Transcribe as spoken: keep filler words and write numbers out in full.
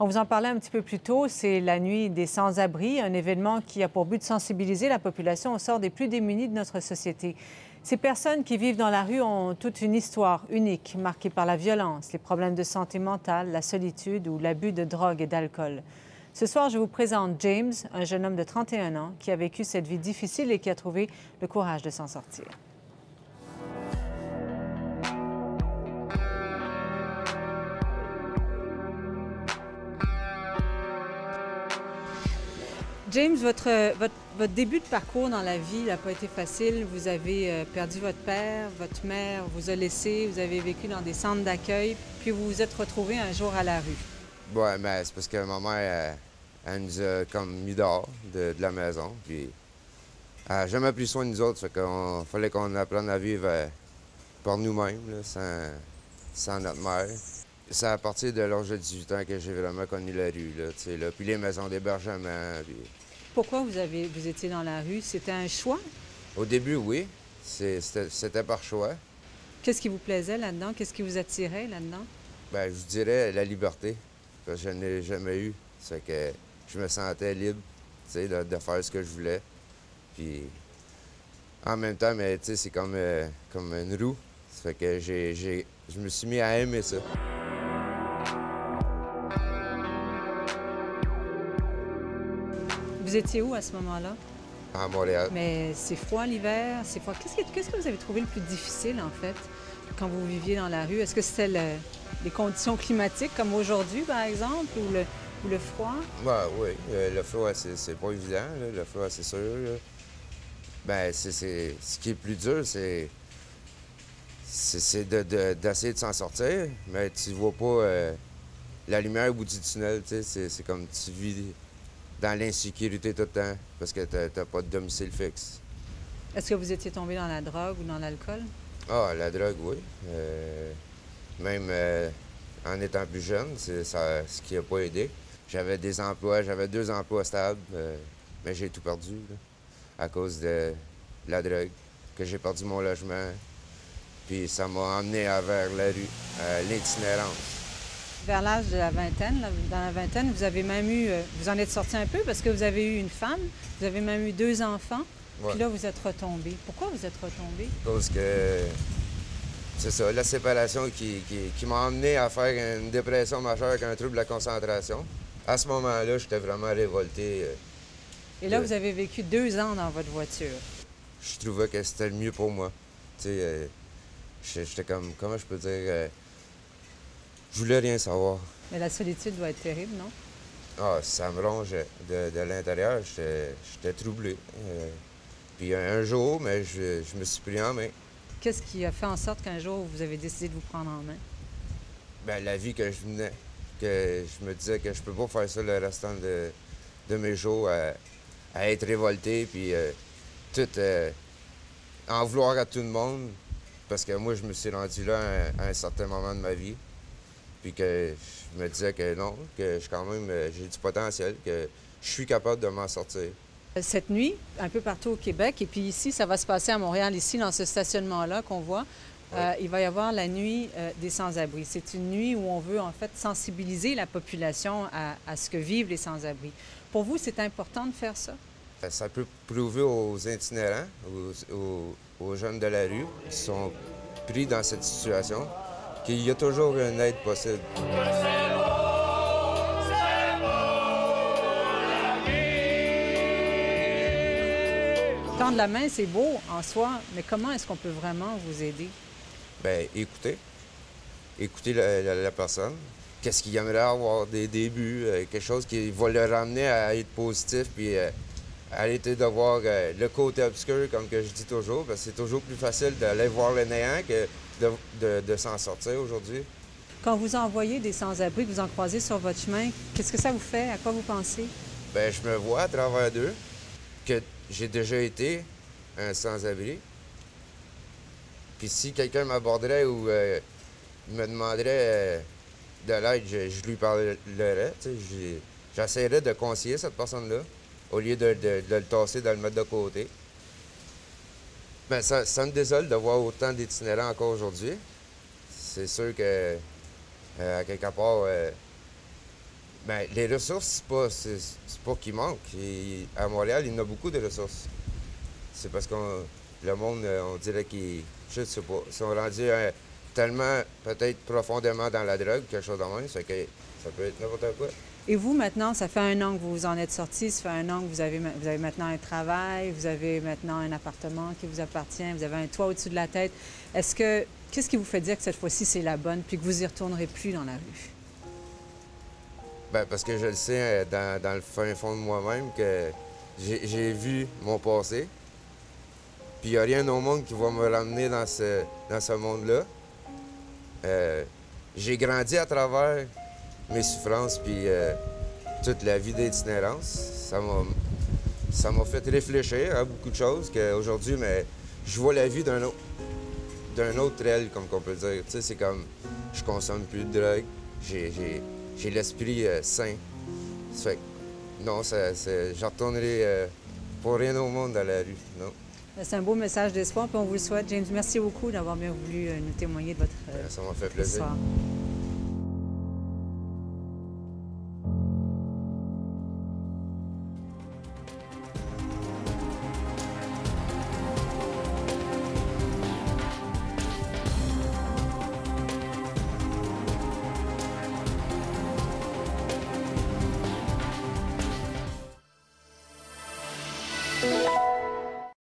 On vous en parlait un petit peu plus tôt, c'est la nuit des sans-abri, un événement qui a pour but de sensibiliser la population au sort des plus démunis de notre société. Ces personnes qui vivent dans la rue ont toute une histoire unique, marquée par la violence, les problèmes de santé mentale, la solitude ou l'abus de drogue et d'alcool. Ce soir, je vous présente James, un jeune homme de trente et un ans qui a vécu cette vie difficile et qui a trouvé le courage de s'en sortir. James, votre, votre, votre début de parcours dans la vie n'a pas été facile. Vous avez perdu votre père, votre mère vous a laissé, vous avez vécu dans des centres d'accueil, puis vous vous êtes retrouvé un jour à la rue. Ouais, mais c'est parce que ma mère, elle, elle nous a comme mis dehors de, de la maison, puis elle n'a jamais pris soin de nous autres, fait qu'il fallait qu'on apprenne à vivre euh, par nous-mêmes, sans, sans notre mère. C'est à partir de l'âge de dix-huit ans que j'ai vraiment connu la rue, là, tu sais, là, puis les maisons d'hébergement, puis... Pourquoi vous, avez, vous étiez dans la rue? C'était un choix? Au début, oui. C'était par choix. Qu'est-ce qui vous plaisait là-dedans? Qu'est-ce qui vous attirait là-dedans? Bien, je dirais la liberté, parce que je n'ai jamais eu. C'est que je me sentais libre, tu sais, de, de faire ce que je voulais. Puis en même temps, mais tu sais, c'est comme, euh, comme une roue. Ça fait que j'ai, j'ai, je me suis mis à aimer ça. Vous étiez où à ce moment-là? À Montréal. Mais c'est froid l'hiver, c'est froid. Qu'est-ce que, qu'est-ce que vous avez trouvé le plus difficile, en fait, quand vous viviez dans la rue? Est-ce que c'était le, les conditions climatiques, comme aujourd'hui, par exemple, ou le, ou le froid? Ben, oui, euh, le froid, c'est pas évident, là. Le froid, c'est sûr. Bien, ce qui est plus dur, c'est de, d'essayer de s'en sortir, mais tu vois pas euh, la lumière au bout du tunnel, tu sais, c'est comme tu vis... dans l'insécurité tout le temps, parce que t'as pas de domicile fixe. Est-ce que vous étiez tombé dans la drogue ou dans l'alcool? Ah, la drogue, oui. Euh, même euh, en étant plus jeune, c'est ça, ce qui n'a pas aidé. J'avais des emplois, j'avais deux emplois stables, euh, mais j'ai tout perdu là, à cause de la drogue, que j'ai perdu mon logement. Puis ça m'a emmené vers la rue, euh, l'itinérance. Vers l'âge de la vingtaine, là, dans la vingtaine, vous avez même eu... Euh, vous en êtes sorti un peu parce que vous avez eu une femme, vous avez même eu deux enfants, ouais. Puis là, vous êtes retombé. Pourquoi vous êtes retombé? Parce que... C'est ça, la séparation qui, qui, qui m'a emmené à faire une dépression majeure avec un trouble de la concentration. À ce moment-là, j'étais vraiment révolté. Euh, Et là, de... vous avez vécu deux ans dans votre voiture. Je trouvais que c'était le mieux pour moi. Tu sais, euh, j'étais comme... Comment je peux dire... Euh... Je voulais rien savoir. Mais la solitude doit être terrible, non? Ah, ça me ronge de, de l'intérieur. J'étais troublé. Euh, puis un, un jour, mais je, je me suis pris en main. Qu'est-ce qui a fait en sorte qu'un jour, vous avez décidé de vous prendre en main? Bien, la vie que je menais, que je me disais que je peux pas faire ça le restant de, de mes jours, à, à être révolté, puis euh, tout... Euh, en vouloir à tout le monde, parce que moi, je me suis rendu là à, à un certain moment de ma vie. Puis que je me disais que non, que je, quand même, j'ai du potentiel, que je suis capable de m'en sortir. Cette nuit, un peu partout au Québec, et puis ici, ça va se passer à Montréal, ici, dans ce stationnement-là qu'on voit, oui. euh, il va y avoir la nuit euh, des sans-abri. C'est une nuit où on veut, en fait, sensibiliser la population à, à ce que vivent les sans-abri. Pour vous, c'est important de faire ça? Ça peut prouver aux itinérants, aux, aux, aux jeunes de la rue qui sont pris dans cette situation, qu'il y a toujours une aide possible. C'est beau, c'est beau, la vie. Tendre la main, c'est beau en soi, mais comment est-ce qu'on peut vraiment vous aider? Bien, écoutez. Écoutez la, la, la personne. Qu'est-ce qu'il aimerait avoir des débuts, euh, quelque chose qui va le ramener à être positif, puis euh, à arrêter de voir euh, le côté obscur, comme que je dis toujours, parce que c'est toujours plus facile d'aller voir le néant que... de, de, de s'en sortir aujourd'hui. Quand vous envoyez des sans-abri, que vous en croisez sur votre chemin, qu'est-ce que ça vous fait? À quoi vous pensez? Bien, je me vois à travers d'eux, que j'ai déjà été un sans-abri. Puis si quelqu'un m'aborderait ou euh, me demanderait euh, de l'aide, je, je lui parlerais. J'essaierais de conseiller cette personne-là, au lieu de, de, de le tasser, de le mettre de côté. Bien, ça, ça me désole de voir autant d'itinérants encore aujourd'hui. C'est sûr que, euh, à quelque part, euh, Ben, les ressources, ce n'est pas, pas qu'il manque. Et à Montréal, il y en a beaucoup de ressources. C'est parce que le monde, on dirait qu'ils sont rendus hein, tellement, peut-être profondément dans la drogue, quelque chose de même, ça, que ça peut être n'importe quoi. Et vous, maintenant, ça fait un an que vous en êtes sorti, ça fait un an que vous avez, vous avez maintenant un travail, vous avez maintenant un appartement qui vous appartient, vous avez un toit au-dessus de la tête. Est-ce que qu'est-ce qui vous fait dire que cette fois-ci, c'est la bonne, puis que vous n'y retournerez plus dans la rue? Bien, parce que je le sais, dans, dans le fin fond de moi-même, que j'ai vu mon passé. Puis il n'y a rien au monde qui va me ramener dans ce, dans ce monde-là. Euh, j'ai grandi à travers mes souffrances, puis euh, toute la vie d'itinérance. Ça m'a fait réfléchir à beaucoup de choses qu'aujourd'hui, mais je vois la vie d'un autre, d'un autre aile, comme qu'on peut dire. Tu sais, c'est comme, je consomme plus de drogue, j'ai l'esprit euh, sain. Ça fait que, non, je retournerai euh, pour rien au monde dans la rue, non. C'est un beau message d'espoir, puis on vous le souhaite. James, merci beaucoup d'avoir bien voulu nous témoigner de votre... Bien, ça m'a fait plaisir. Histoire.